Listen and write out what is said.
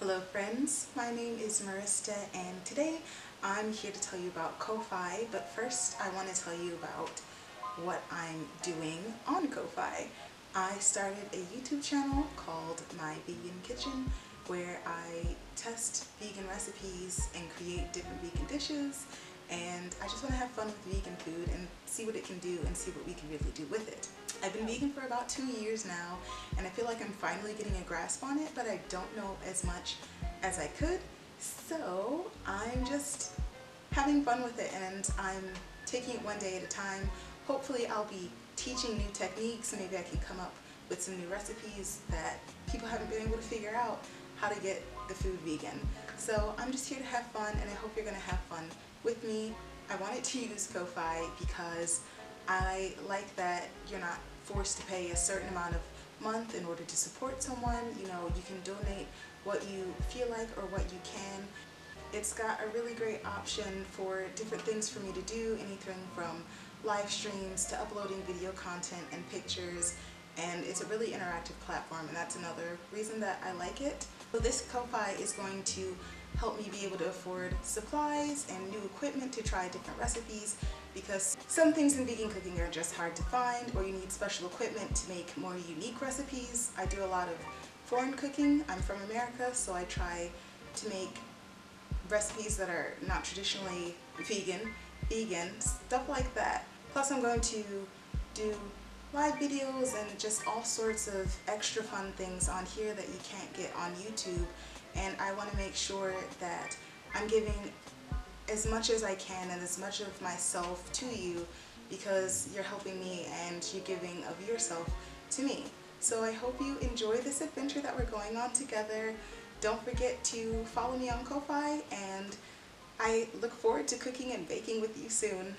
Hello friends, my name is Marista and today I'm here to tell you about Ko-fi, but first I want to tell you about what I'm doing on Ko-fi. I started a YouTube channel called My Vegan Kitchen where I test vegan recipes and create different vegan dishes, and I just want to have fun with vegan food and see what it can do and see what we can really do with it. I've been vegan for about 2 years now, and I feel like I'm finally getting a grasp on it, but I don't know as much as I could, so I'm just having fun with it, and I'm taking it one day at a time. Hopefully I'll be teaching new techniques, so maybe I can come up with some new recipes that people haven't been able to figure out how to get the food vegan. So I'm just here to have fun, and I hope you're going to have fun with me. I wanted to use Ko-fi because I like that you're not forced to pay a certain amount of month in order to support someone. You know, you can donate what you feel like or what you can. It's got a really great option for different things for me to do, anything from live streams to uploading video content and pictures, and it's a really interactive platform, and that's another reason that I like it. So this Ko-fi is going to help me be able to afford supplies and new equipment to try different recipes, because some things in vegan cooking are just hard to find, or you need special equipment to make more unique recipes. I do a lot of foreign cooking. I'm from America, so I try to make recipes that are not traditionally vegan, stuff like that. Plus I'm going to do live videos and just all sorts of extra fun things on here that you can't get on YouTube, and I want to make sure that I'm giving as much as I can and as much of myself to you, because you're helping me and you're giving of yourself to me. So I hope you enjoy this adventure that we're going on together. Don't forget to follow me on Ko-fi, and I look forward to cooking and baking with you soon.